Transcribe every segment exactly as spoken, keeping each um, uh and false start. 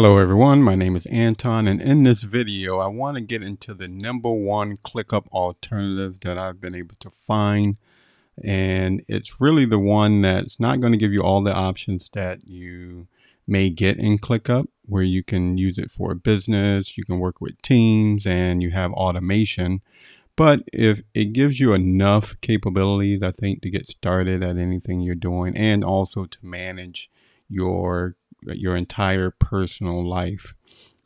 Hello everyone, my name is Anton, and in this video I want to get into the number one ClickUp alternative that I've been able to find, and it's really the one that's not going to give you all the options that you may get in ClickUp, where you can use it for a business, you can work with teams, and you have automation. But if it gives you enough capabilities, I think, to get started at anything you're doing, and also to manage your your entire personal life.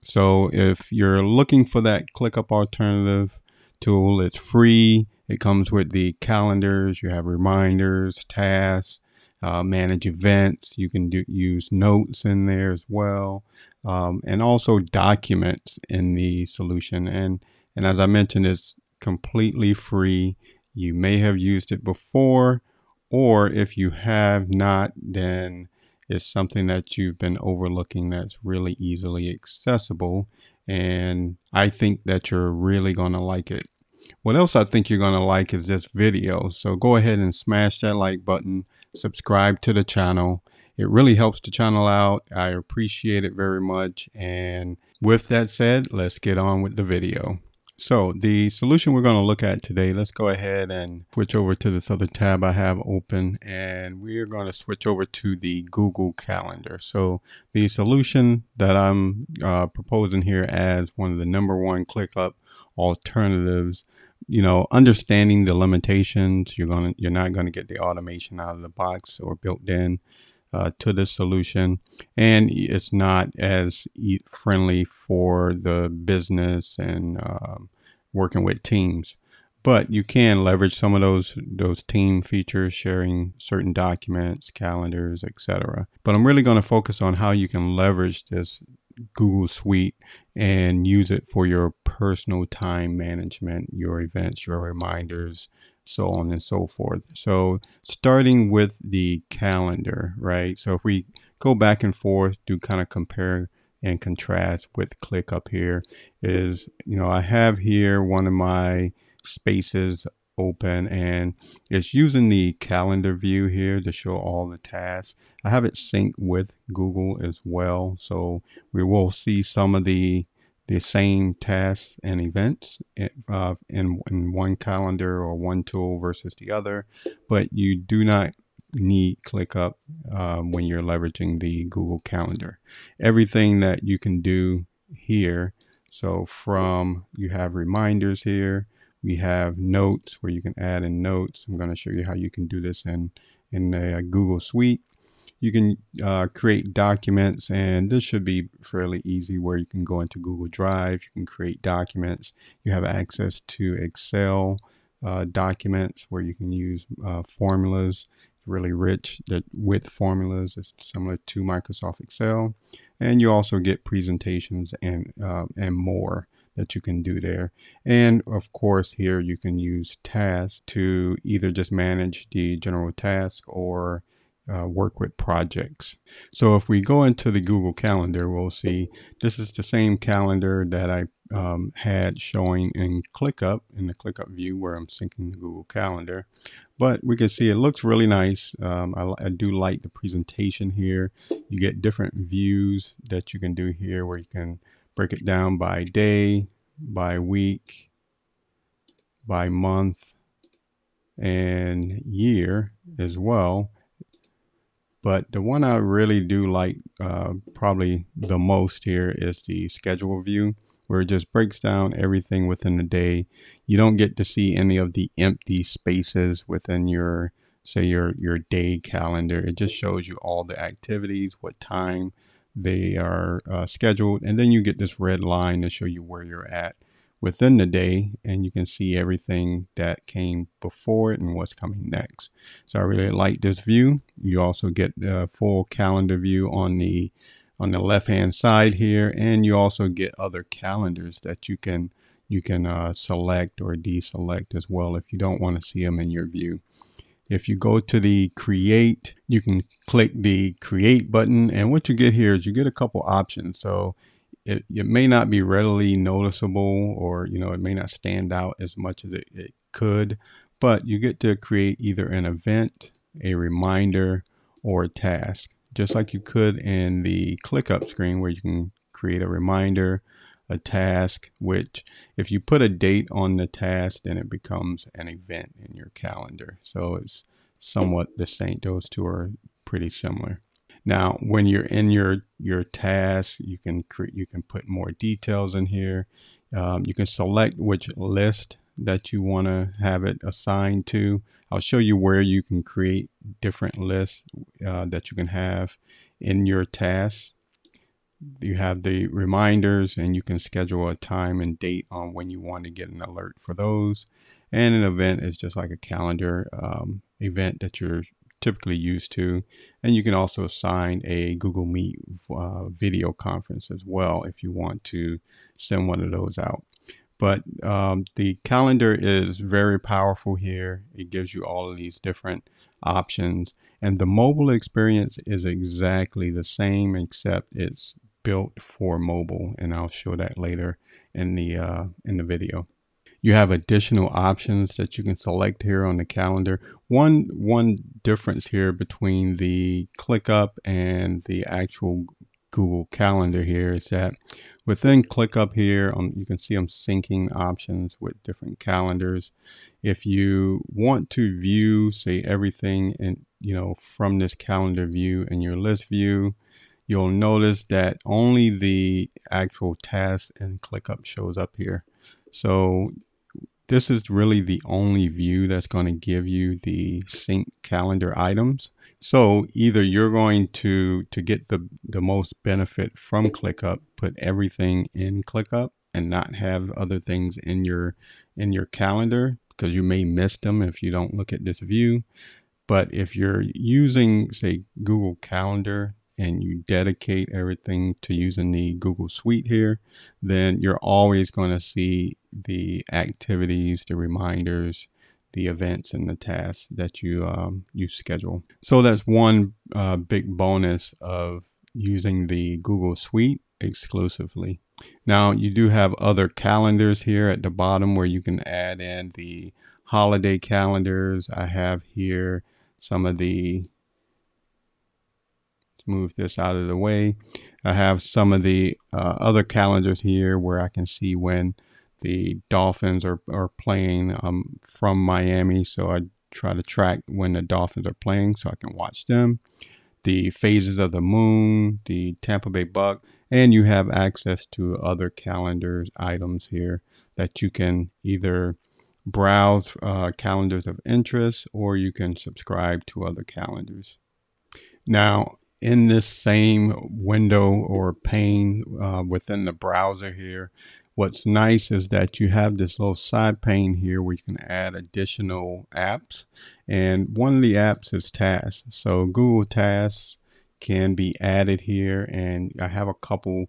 So if you're looking for that ClickUp alternative tool, it's free. It comes with the calendars. You have reminders, tasks, uh, manage events. You can do, use notes in there as well, um, and also documents in the solution. And, and as I mentioned, it's completely free. You may have used it before, or if you have not, then is something that you've been overlooking that's really easily accessible, and I think that you're really going to like it. What else I think you're going to like is this video, so go ahead and smash that like button, subscribe to the channel. It really helps the channel out. I appreciate it very much, and with that said, let's get on with the video. So the solution we're going to look at today, let's go ahead and switch over to this other tab I have open, and we're going to switch over to the Google Calendar. So the solution that I'm uh, proposing here as one of the number one ClickUp alternatives, you know, understanding the limitations, you're going to, you're not going to get the automation out of the box or built in Uh, to the solution, and it's not as friendly for the business and uh, working with teams. But you can leverage some of those those team features, sharing certain documents, calendars, et cetera. But I'm really going to focus on how you can leverage this Google Suite and use it for your personal time management, your events, your reminders, so on and so forth. So starting with the calendar, right? So if we go back and forth, do kind of compare and contrast with ClickUp, here is, you know, I have here one of my spaces open, and it's using the calendar view here to show all the tasks. I have it synced with Google as well, so we will see some of the the same tasks and events uh, in, in one calendar or one tool versus the other, but you do not need ClickUp um, when you're leveraging the Google Calendar. Everything that you can do here, so from, you have reminders here, we have notes where you can add in notes. I'm going to show you how you can do this in, in a Google Suite. You can uh, create documents, and this should be fairly easy, where you can go into Google Drive, you can create documents. You have access to Excel uh, documents where you can use uh, formulas, really rich that with formulas. It's similar to Microsoft Excel. And you also get presentations and, uh, and more that you can do there. And of course, here you can use tasks to either just manage the general task or Uh, work with projects. So if we go into the Google Calendar, we'll see this is the same calendar that I um, had showing in ClickUp, in the ClickUp view where I'm syncing the Google Calendar. But we can see it looks really nice. Um, I, I do like the presentation here. You get different views that you can do here, where you can break it down by day, by week, by month, and year as well. But the one I really do like uh, probably the most here is the schedule view, where it just breaks down everything within the day. You don't get to see any of the empty spaces within your, say, your, your day calendar. It just shows you all the activities, what time they are uh, scheduled. And then you get this red line to show you where you're at within the day, and you can see everything that came before it and what's coming next. So I really like this view. You also get the full calendar view on the on the left hand side here, and you also get other calendars that you can you can uh, select or deselect as well if you don't want to see them in your view. If you go to the create, you can click the create button, and what you get here is you get a couple options. So It, it may not be readily noticeable, or, you know, it may not stand out as much as it, it could, but you get to create either an event, a reminder, or a task, just like you could in the ClickUp screen, where you can create a reminder, a task, which if you put a date on the task, then it becomes an event in your calendar. So it's somewhat the same. Those two are pretty similar. Now, when you're in your, your task, you can create, you can put more details in here. Um, you can select which list that you want to have it assigned to. I'll show you where you can create different lists uh, that you can have in your tasks. You have the reminders, and you can schedule a time and date on when you want to get an alert for those. And an event is just like a calendar um, event that you're typically used to. And you can also assign a Google Meet uh, video conference as well if you want to send one of those out. But um, the calendar is very powerful here. It gives you all of these different options, and the mobile experience is exactly the same, except it's built for mobile, and I'll show that later in the uh, in the video. You have additional options that you can select here on the calendar. One, one difference here between the ClickUp and the actual Google Calendar here is that within ClickUp here, um, you can see I'm syncing options with different calendars. If you want to view, say, everything in, you know, from this calendar view and your list view, you'll notice that only the actual tasks in ClickUp shows up here. So this is really the only view that's going to give you the sync calendar items. So either you're going to to get the, the most benefit from ClickUp, put everything in ClickUp and not have other things in your in your calendar, because you may miss them if you don't look at this view. But if you're using, say, Google Calendar, and you dedicate everything to using the Google Suite here, then you're always going to see the activities, the reminders, the events, and the tasks that you um, you schedule. So that's one uh, big bonus of using the Google Suite exclusively. Now, you do have other calendars here at the bottom where you can add in the holiday calendars. I have here some of the move this out of the way. I have some of the uh, other calendars here where I can see when the Dolphins are, are playing. I'm from Miami, so I try to track when the Dolphins are playing so I can watch them. The phases of the moon, the Tampa Bay Buck, and you have access to other calendars items here that you can either browse uh, calendars of interest, or you can subscribe to other calendars. Now, in this same window or pane uh, within the browser here, what's nice is that you have this little side pane here where you can add additional apps. And one of the apps is Tasks. So Google Tasks can be added here. And I have a couple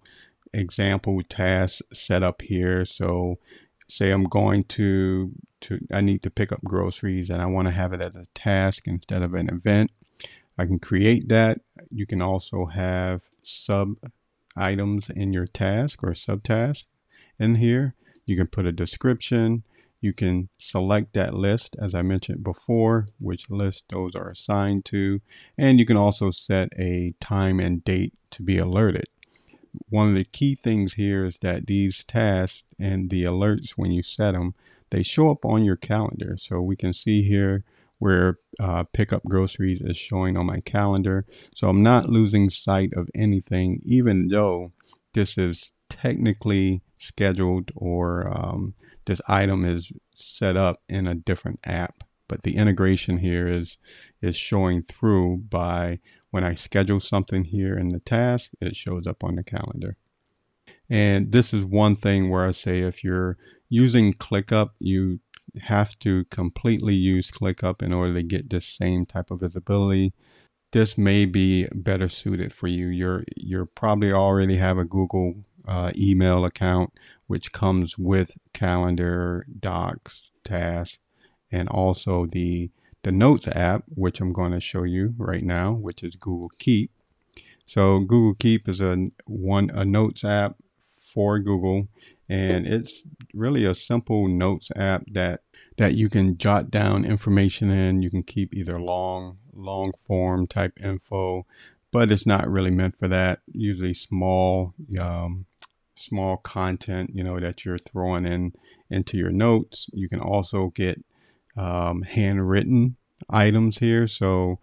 example tasks set up here. So say I'm going to, to I need to pick up groceries, and I want to have it as a task instead of an event. I can create that. You can also have sub items in your task or subtask in here. You can put a description. You can select that list, as I mentioned before, which list those are assigned to. And you can also set a time and date to be alerted. One of the key things here is that these tasks and the alerts, when you set them, they show up on your calendar. So we can see here where uh, pick up groceries is showing on my calendar. So I'm not losing sight of anything, even though this is technically scheduled, or um, this item is set up in a different app. But the integration here is, is showing through by when I schedule something here in the task, it shows up on the calendar. And this is one thing where I say, if you're using ClickUp, you have to completely use ClickUp in order to get this same type of visibility. This may be better suited for you. You're you're probably already have a Google uh, email account, which comes with Calendar, Docs, Tasks, and also the the Notes app, which I'm going to show you right now, which is Google Keep. So Google Keep is a one a Notes app for Google. And it's really a simple notes app that that you can jot down information in. You can keep either long long form type info, but it's not really meant for that. Usually small, um, small content, you know, that you're throwing in into your notes. You can also get um, handwritten items here. So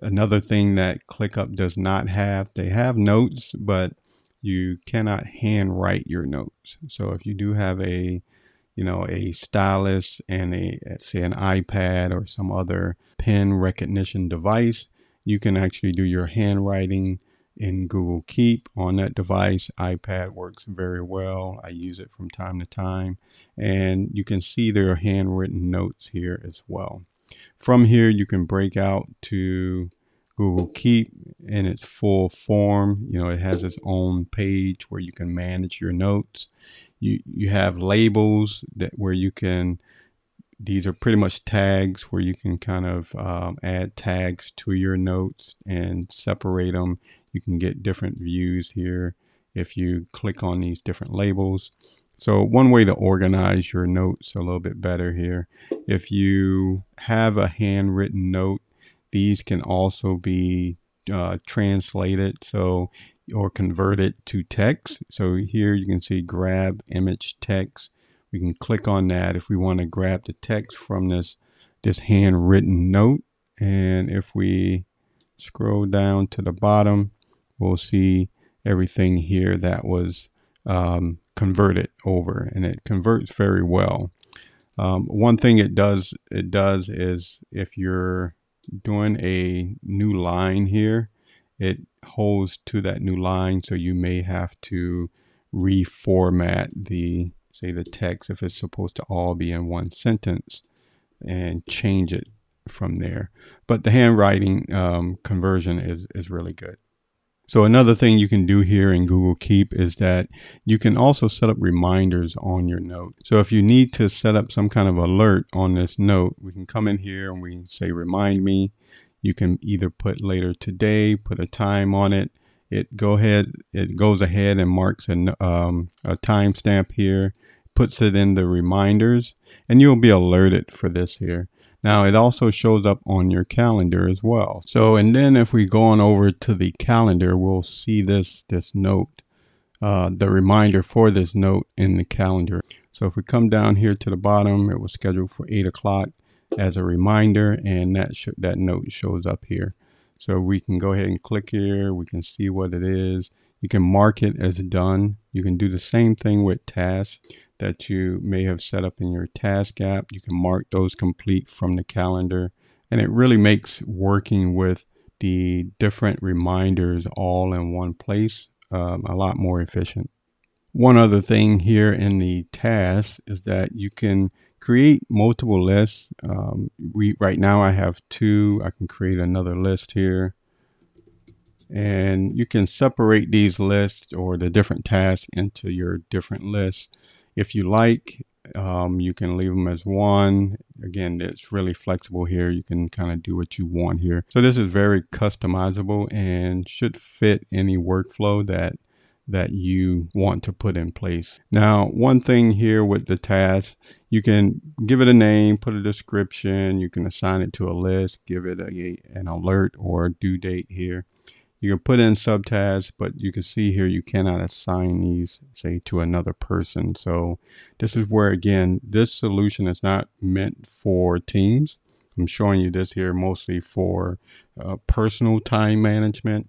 another thing that ClickUp does not have, they have notes, but you cannot handwrite your notes. So if you do have a, you know, a stylus and a, say an iPad or some other pen recognition device, you can actually do your handwriting in Google Keep on that device. iPad works very well. I use it from time to time, and you can see their handwritten notes here as well. From here, you can break out to Google Keep in its full form. You know, it has its own page where you can manage your notes. You, you have labels that where you can, these are pretty much tags where you can kind of um, add tags to your notes and separate them. You can get different views here if you click on these different labels. So one way to organize your notes a little bit better here. If you have a handwritten note, these can also be uh, translated so or converted to text. So here you can see grab image text. We can click on that if we want to grab the text from this, this handwritten note. And if we scroll down to the bottom, we'll see everything here that was um, converted over, and it converts very well. Um, one thing it does, it does is if you're doing a new line here, it holds to that new line. So you may have to reformat the, say the text if it's supposed to all be in one sentence, and change it from there. But the handwriting um, conversion is, is really good. So another thing you can do here in Google Keep is that you can also set up reminders on your note. So if you need to set up some kind of alert on this note, we can come in here and we can say, remind me. You can either put later today, put a time on it. It go ahead, it goes ahead and marks an, um, a timestamp here, puts it in the reminders, and you'll be alerted for this here. Now it also shows up on your calendar as well. So, and then if we go on over to the calendar, we'll see this, this note, uh, the reminder for this note in the calendar. So if we come down here to the bottom, it was scheduled for eight o'clock as a reminder, and that sh that note shows up here. So we can go ahead and click here. We can see what it is. You can mark it as done. You can do the same thing with tasks that you may have set up in your task app. You can mark those complete from the calendar. And it really makes working with the different reminders all in one place um, a lot more efficient. One other thing here in the tasks is that you can create multiple lists. Um, we right now I have two. I can create another list here, and you can separate these lists or the different tasks into your different lists if you like. Um, you can leave them as one. Again, it's really flexible here. You can kind of do what you want here. So this is very customizable and should fit any workflow that that you want to put in place. Now, one thing here with the task, you can give it a name, put a description, you can assign it to a list, give it a, an alert or a due date here. You can put in subtasks, but you can see here, you cannot assign these, say, to another person. So this is where, again, this solution is not meant for teams. I'm showing you this here mostly for uh, personal time management.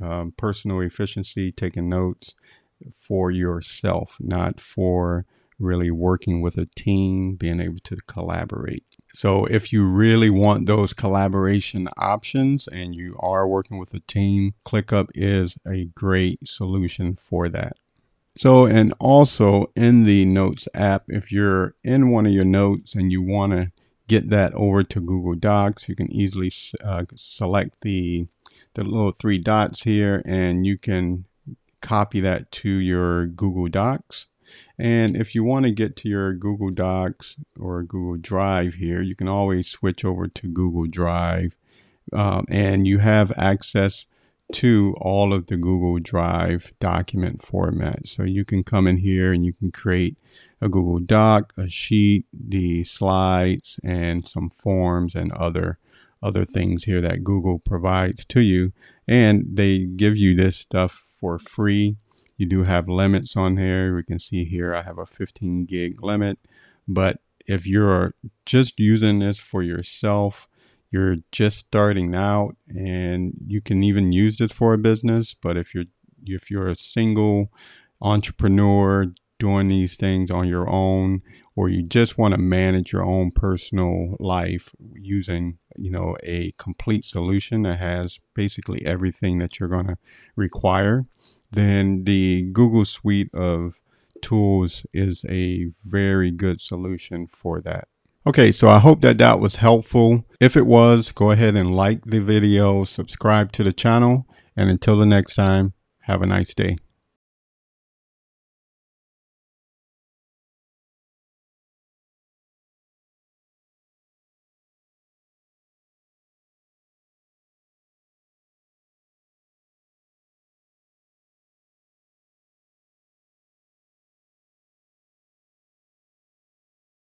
Um, personal efficiency, taking notes for yourself, not for really working with a team, being able to collaborate. So if you really want those collaboration options and you are working with a team, ClickUp is a great solution for that. So, and also in the Notes app, if you're in one of your notes and you want to get that over to Google Docs, you can easily uh, select the the little three dots here, and you can copy that to your Google Docs. And if you want to get to your Google Docs or Google Drive here, you can always switch over to Google Drive, um, and you have access to all of the Google Drive document formats. So you can come in here and you can create a Google Doc, a sheet, the slides, and some forms and other other things here that Google provides to you, and they give you this stuff for free. You do have limits on here. We can see here I have a fifteen gig limit, but if you're just using this for yourself, you're just starting out, and you can even use this for a business. But if you're if you're a single entrepreneur doing these things on your own, or you just want to manage your own personal life using, you know, a complete solution that has basically everything that you're going to require, then the Google Suite of tools is a very good solution for that. Okay, so I hope that that was helpful. If it was, go ahead and like the video, subscribe to the channel, and until the next time, have a nice day.